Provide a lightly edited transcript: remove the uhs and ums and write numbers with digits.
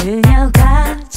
그녀가